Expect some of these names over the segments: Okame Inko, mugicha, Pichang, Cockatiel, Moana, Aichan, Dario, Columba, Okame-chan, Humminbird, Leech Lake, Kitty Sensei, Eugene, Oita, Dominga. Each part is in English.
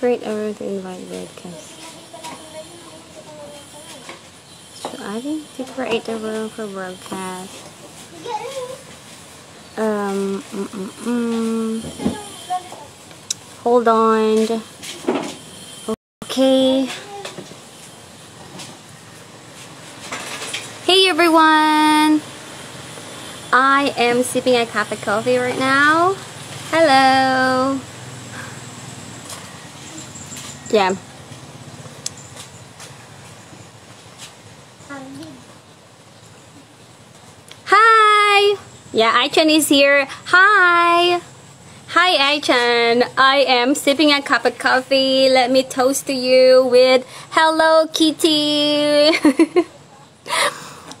Create a room to invite guests. So I think to create a room for broadcast. Hold on. Okay. Hey everyone. I am sipping a cup of coffee right now. Hello. Yeah. Hi. Yeah, Aichan is here. Hi. Hi Aichan, I am sipping a cup of coffee. Let me toast to you with Hello Kitty.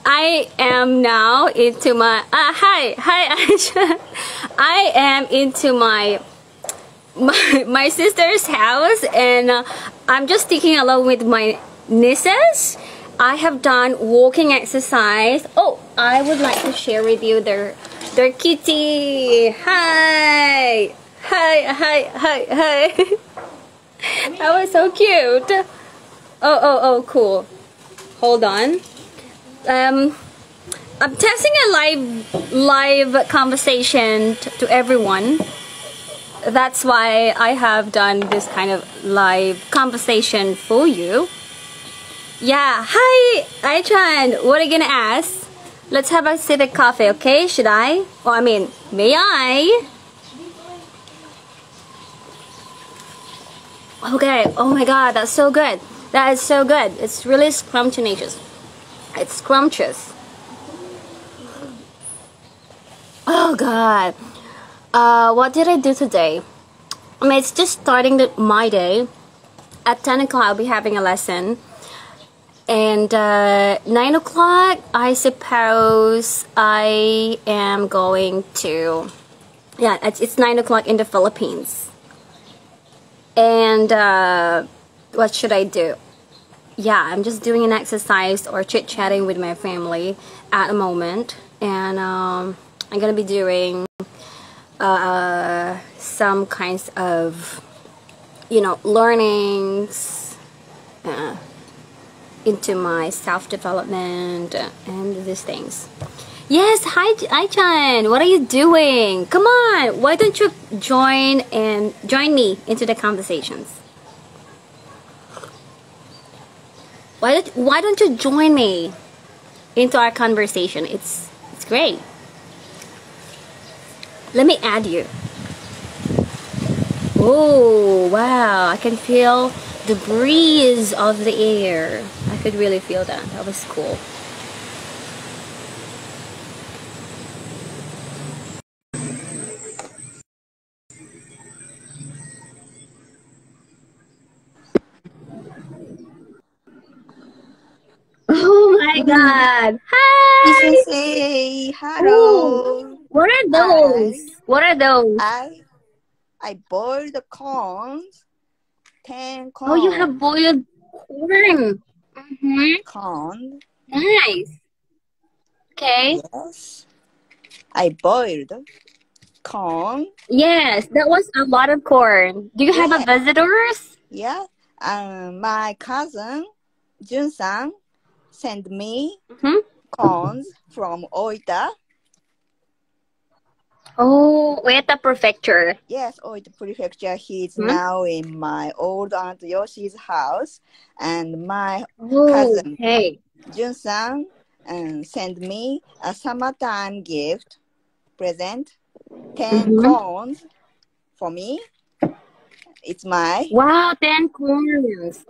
I am now into my hi Aichan. I am into my sister's house, and I'm just sticking along with my nieces. I have done walking exercise. Oh, I would like to share with you their kitty. Hi. That was so cute. Oh, cool. Hold on. I'm testing a live conversation to everyone. That's why I have done this kind of live conversation for you. Yeah. Hi, Aichan. What are you gonna ask? Let's have a sip of coffee, okay? Should I? Or I mean, may I? Okay. Oh my God, that's so good. That is so good. It's really scrumptious. It's scrumptious. Oh God. What did I do today? I mean, it's just starting my day. At 10 o'clock, I'll be having a lesson. And 9 o'clock, I suppose I am going to... Yeah, it's 9 o'clock in the Philippines. And what should I do? Yeah, I'm just doing an exercise or chit-chatting with my family at the moment. And I'm going to be doing some kinds of, you know, learnings. Into my self-development and these things. Yes, hi Aichan, what are you doing? Come on, why don't you join me into the conversations? Why don't you join me into our conversation? It's great. Let me add you. Oh wow, I can feel the breeze of the air. I could really feel that. That was cool. Oh my God. Hi. Say hello. What are those? What are those? I boiled the corns. 10 corn. Oh, you have boiled corn. Corn. Nice. Okay. Yes. I boiled corn. Yes, that was a lot of corn. Do you have a visitors? Yeah. My cousin Jun-san sent me corns from Oita. Oh, Oita Prefecture. Yes, Oita Prefecture. He's now in my old Aunt Yoshi's house. And my cousin, Jun-san, sent me a summertime gift present. 10 corns for me. It's my... Wow, 10 corns.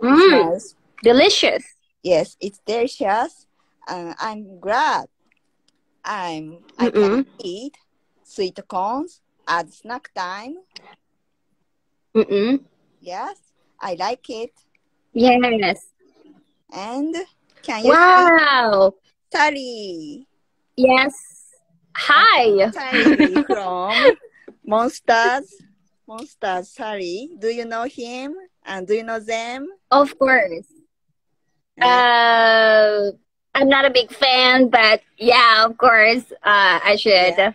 Delicious. Yes, it's delicious. I'm glad I can eat sweet corns at snack time. Yes, I like it. Yes. And can you see Sally? Yes. Hi. Sally from Monsters. Sally. Do you know him? And do you know them? Of course. I'm not a big fan, but yeah, of course. I should.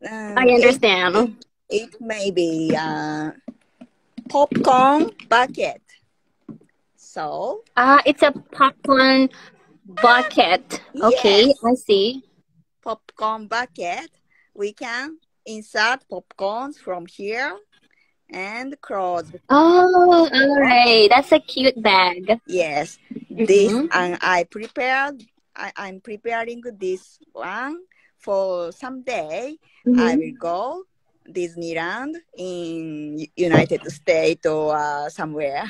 Yeah. I understand. It may be popcorn bucket. So it's a popcorn bucket. Okay, yes. I see. Popcorn bucket. We can insert popcorns from here and close. Oh, all right. That's a cute bag. Yes. This and I'm preparing this one for someday. I will go Disneyland in United States or somewhere.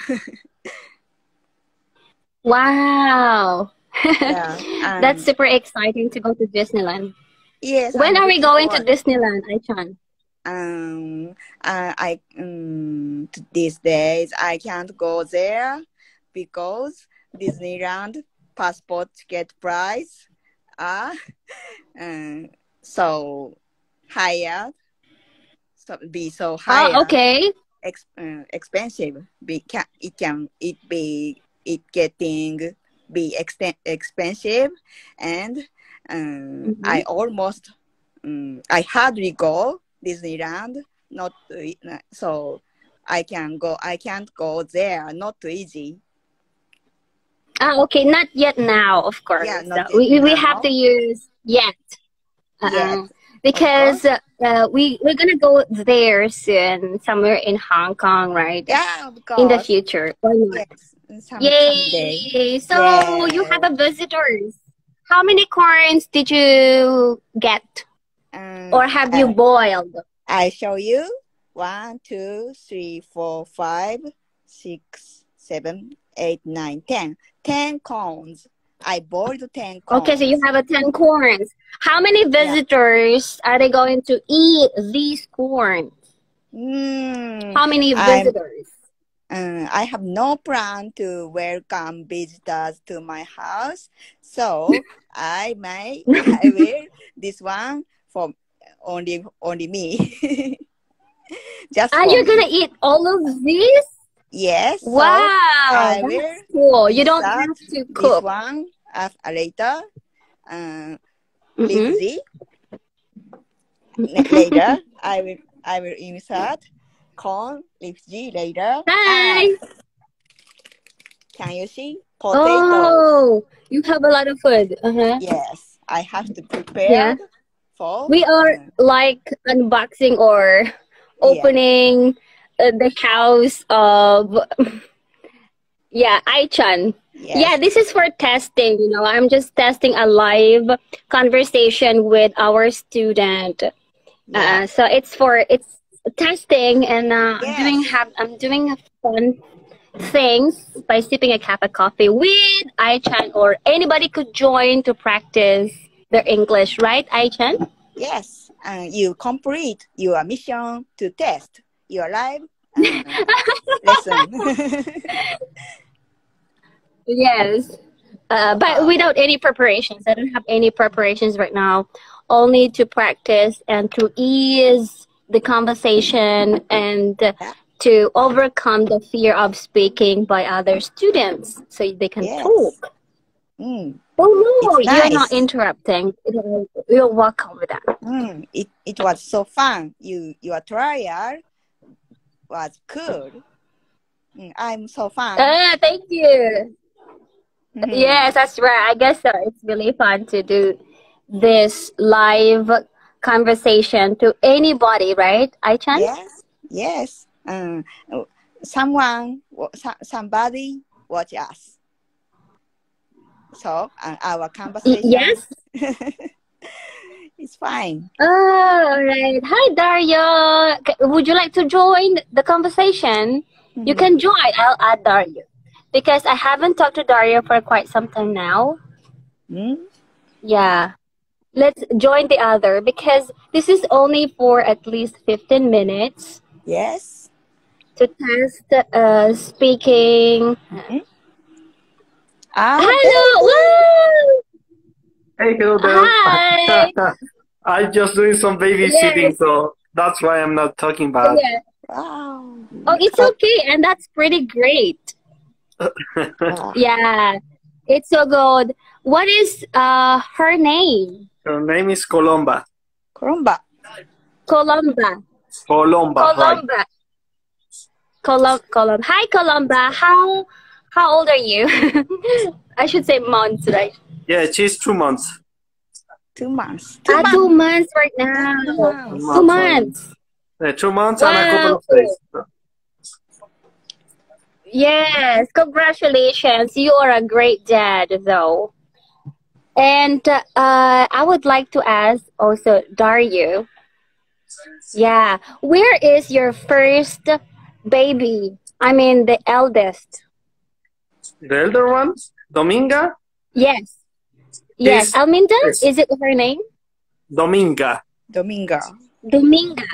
Wow. Yeah, that's super exciting to go to Disneyland. Yes. When are we going to Disneyland, Aichan? These days I can't go there because Disneyland passport ticket price are so higher. So high. Oh, okay. Expensive. It can be getting expensive, and I almost I hardly go Disneyland. Not so I can go. I can't go there. Not too easy. Ah, okay. Not yet now, of course. Yeah, so we have to use yet. Yes. Because we're going to go there soon, somewhere in Hong Kong, right? Yeah, of course. In the future. Yes, yay! So, yes. You have a visitors. How many corns did you get? Or have you boiled? I show you. 1, 2, 3, 4, 5, 6, 7, 8, 9, 10. 10 corns. I boiled 10 corns. Okay, so you have 10 corns. How many visitors are they going to eat these corns? How many visitors? I have no plan to welcome visitors to my house. So I will this one for only me. Just are you going to eat all of these? Yes. Wow. So I will cool. You don't have to cook. This one later. Later, I will insert corn leafy later. Hi. Can you see? Potato. Oh, you have a lot of food. Yes, I have to prepare for. We are like unboxing or opening. The house of Aichan. Yes. Yeah, this is for testing, you know. I'm just testing a live conversation with our student. So it's testing, and I'm doing fun things by sipping a cup of coffee with Aichan, or anybody could join to practice their English, right, Aichan? Yes, and you complete your mission to test. You're live. Listen. Yes, but without any preparations. I don't have any preparations right now. Only to practice and to ease the conversation and to overcome the fear of speaking by other students, so they can talk. Oh no, you're not interrupting. You're welcome with that. It was so fun. Your trial was cool. I'm so fun. Thank you. Yes, that's right. I guess so. It's really fun to do this live conversation to anybody, right, Aichan? Yes, yes. Somebody watch us. So our conversation. Yes. It's fine. Oh, all right. Hi, Dario. Would you like to join the conversation? You can join. I'll add Dario because I haven't talked to Dario for quite some time now. Yeah. Let's join the other because this is only for at least 15 minutes. Yes. To test speaking. Hello! Hey, hello there. Hi. I'm just doing some babysitting, so that's why I'm not talking bad. Yeah. Wow. Oh, it's okay, and that's pretty great. Yeah, it's so good. What is her name? Her name is Columba. Columba. Columba. Columba. Columba. Right. Columba. Hi, Columba. How old are you? I should say months, right? Yeah, she's 2 months. 2 months. 2 months right now. 2 months. 2 months. Yeah, 2 months and a couple of days. Yes, congratulations. You are a great dad, though. And I would like to ask also, Dario. Yeah, where is your first baby? I mean, the eldest. The elder one? Dominga? Yes. Yes. Alminda? Is it her name? Dominga. Dominga. Dominga.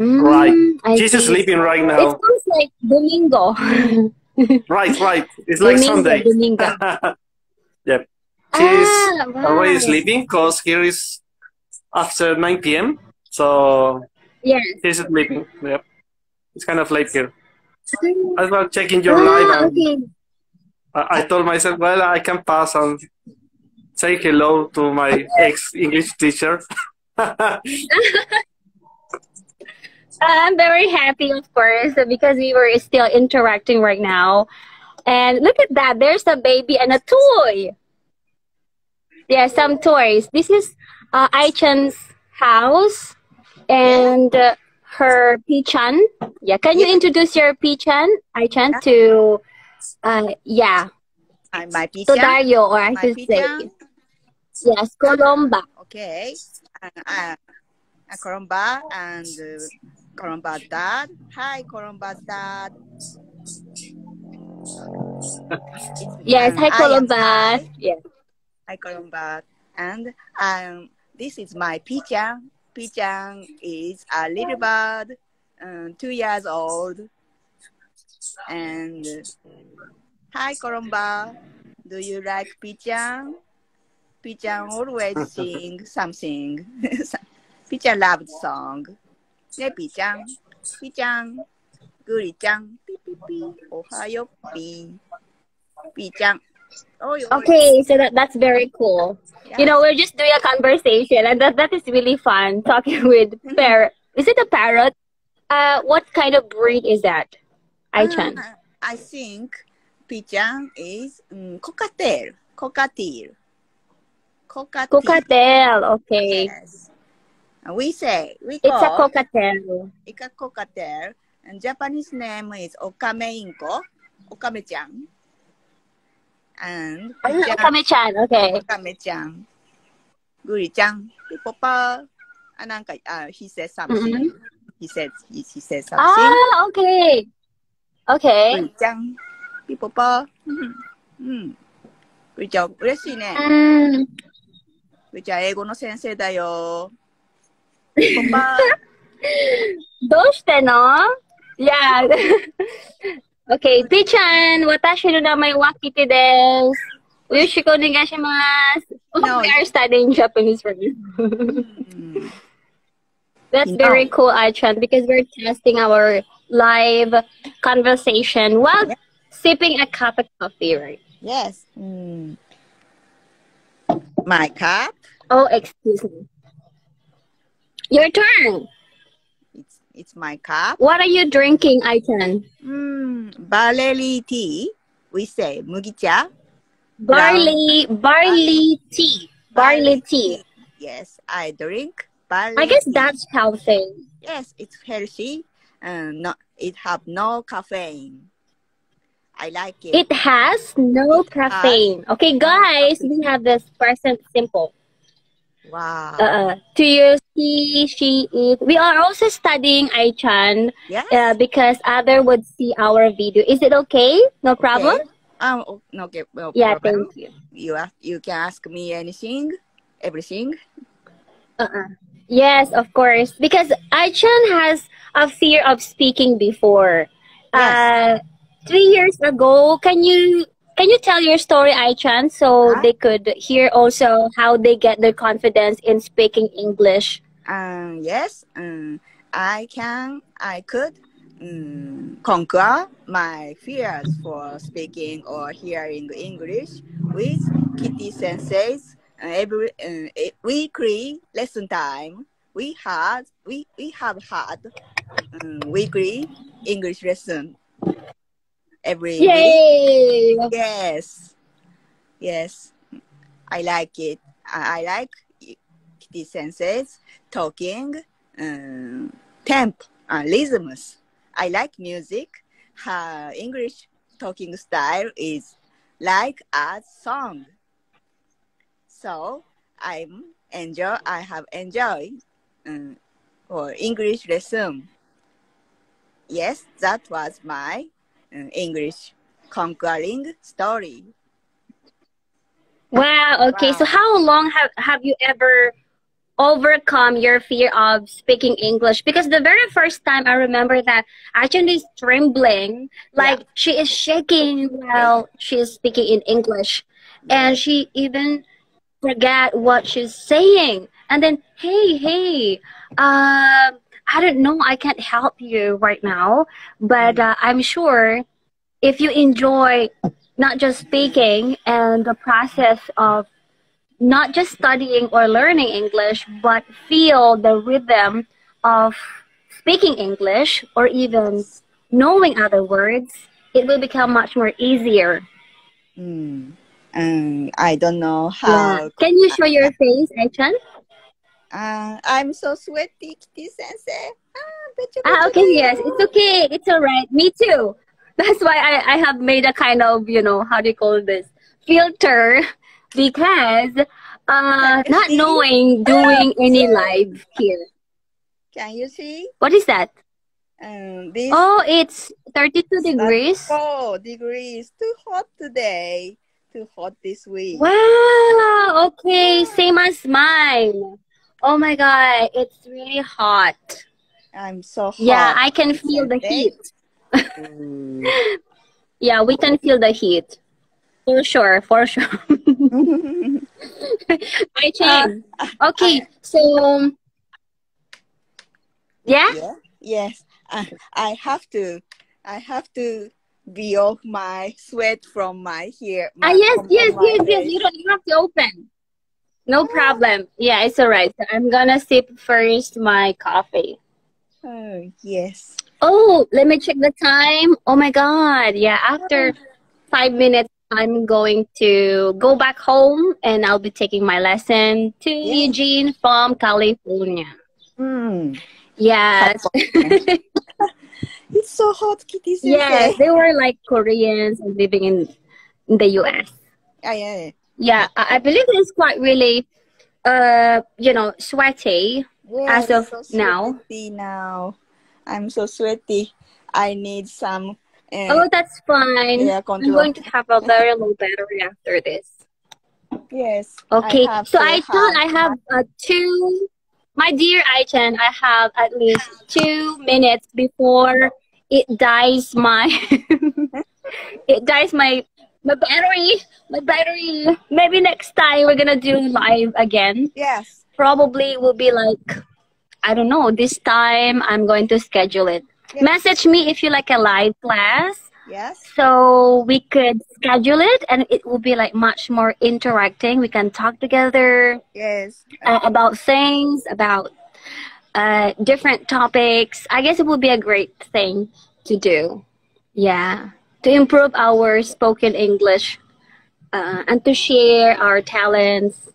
Right. She's sleeping right now. It sounds like Domingo. Right, right. It's like Domingo, Sunday. Dominga. Yep. She's already sleeping because here is after 9 p.m. So yes, she's sleeping. Yep. It's kind of late here. I was checking your live. And okay. I told myself, well, I can pass and say hello to my ex-English teacher. I'm very happy, of course, because we were still interacting right now. And look at that. There's a baby and a toy. Yeah, some toys. This is Aichan's house and her Pichang. Yeah, can you introduce your Pichang, Aichan, to... yeah. My Pichang. So Dario, or I should say. Yes, Columba. Okay. Columba and Columba dad. Hi, Columba dad. Yes, hi, Columba. Yes. Hi, Columba. And this is my Pichang. Pichang is a little bird, 2 years old. And hi, Columba. Do you like Pichang? Pichang always sings something. Pichang loved song. Ne Pichang, Pichang, Guri-chan, Pi-pi-pi, Ohayo-pi, Pichang. Okay, so that's very cool. Yeah. You know, we're just doing a conversation, and that is really fun, talking with parrot. Is it a parrot? What kind of breed is that, Aichan? I think Pichang is Cockatiel. Cockatiel. Cockatiel, okay. Yes. We call it's a cockatiel. It's a cockatiel, and Japanese name is Okame Inko, Okame-chan. And Okame-chan, okay. Okame-chan, Guri-chan, Pippa, and he says something. Mm-hmm. He says something. Ah, okay, okay. Guri-chan, Pippa, Guri-chan, 嬉しいね。Guri-chan, 英語の先生だよ。どうしての? Yeah. Okay, Pichang, watashi no namae wa Kitty desu. Yoshiko onegai shimasu. We are studying Japanese for you. That's very cool, Aichan, because we're testing our live conversation while sipping a cup of coffee, right? Yes. My cup? Oh, excuse me. Your turn. It's my cup. What are you drinking, Aichan? Barley tea. We say mugicha. Barley tea. Barley tea. Yes, I drink barley. I guess that's healthy. Yes, it's healthy and it have no caffeine. I like it. It has no caffeine. Okay, guys, we have this present simple. Wow. To use he, she, it. We are also studying Aichan. Yes. Because other would see our video. Is it okay? No problem? Okay. Okay. No yeah, problem. Thank you. You can ask me anything, everything. Yes, of course. Because Aichan has a fear of speaking before. Yes. 3 years ago, can you tell your story, Aichan, so they could hear also how they get their confidence in speaking English? Yes, I could conquer my fears for speaking or hearing English with Kitty Sensei's weekly lesson time. We have had weekly English lesson every Yay! Week. Yes. Yes. I like it. I like Kitty Sensei's talking, tempo and rhythms. I like music. Her English talking style is like a song. So I have enjoyed or English lesson. Yes, that was my English conquering story. Wow. Okay. Wow. So how long have you ever overcome your fear of speaking English? Because the very first time I remember that Aichan is trembling, like yeah. she is shaking while she is speaking in English, and she even forget what she's saying. And then, hey, I don't know, I can't help you right now, but I'm sure if you enjoy not just speaking and the process of not just studying or learning English, but feel the rhythm of speaking English or even knowing other words, it will become much more easier. I don't know how. Yeah. Can you show your face, Aichan? I'm so sweaty, Kitty Sensei. Okay, yes, it's okay, it's all right. Me too. That's why I have made a kind of, you know, how do you call this, filter, because not knowing doing any live here. Can you see? What is that? It's 32 degrees. 4 degrees. Too hot today. Too hot this week. Wow. Okay, same as mine. Oh my god, it's really hot. I'm so hot. Yeah, I can feel the heat. Yeah, we can feel the heat. For sure. Aichan. Okay, so yeah? Yes. I have to be off my sweat from my hair. Yes. You have to open. No problem. Yeah, it's all right. I'm gonna sip first my coffee. Oh, yes. Oh, let me check the time. Oh my god. Yeah, after 5 minutes, I'm going to go back home and I'll be taking my lesson to Eugene from California. Yes. It's so hot, Kitty. Yes, they were like Koreans and living in the US. Yeah. Yeah, I believe it's quite really, sweaty as of so sweaty now. I'm so sweaty. I need some. That's fine. Yeah, I'm going to have a very low battery after this. Yes. Okay. I have 2. My dear Aichan, I have at least 2 minutes before it dies my. My battery. Maybe next time we're gonna do live again. Yes. Probably will be like, I don't know. This time I'm going to schedule it. Yes. Message me if you like a live class. Yes. So we could schedule it, and it will be like much more interacting. We can talk together. Yes. About things, about different topics. I guess it would be a great thing to do. Yeah. To improve our spoken English and to share our talents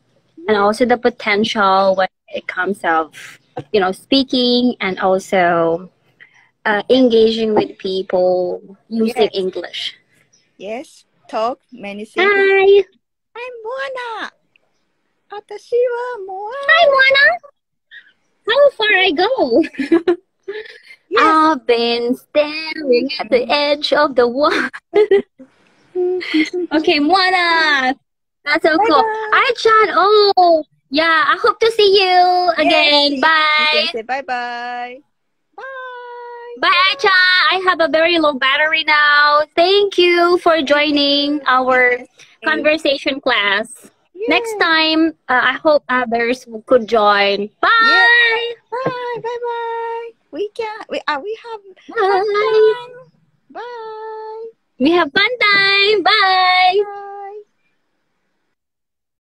and also the potential when it comes of, you know, speaking and also engaging with people using English. Yes, talk many things. Hi! I'm Moana! Atashi wa Moana! Hi, Moana! How far I go? Yes. I've been staring at the edge of the wall. Okay, Moana. That's so cool. Aichan, yeah, I hope to see you again. Yes. Bye. Say bye-bye. Bye. Bye, Aichan. I have a very low battery now. Thank you for joining our conversation class. Yeah. Next time, I hope others could join. Bye. Yeah. Bye. Bye-bye. We have fun time. Bye. Bye.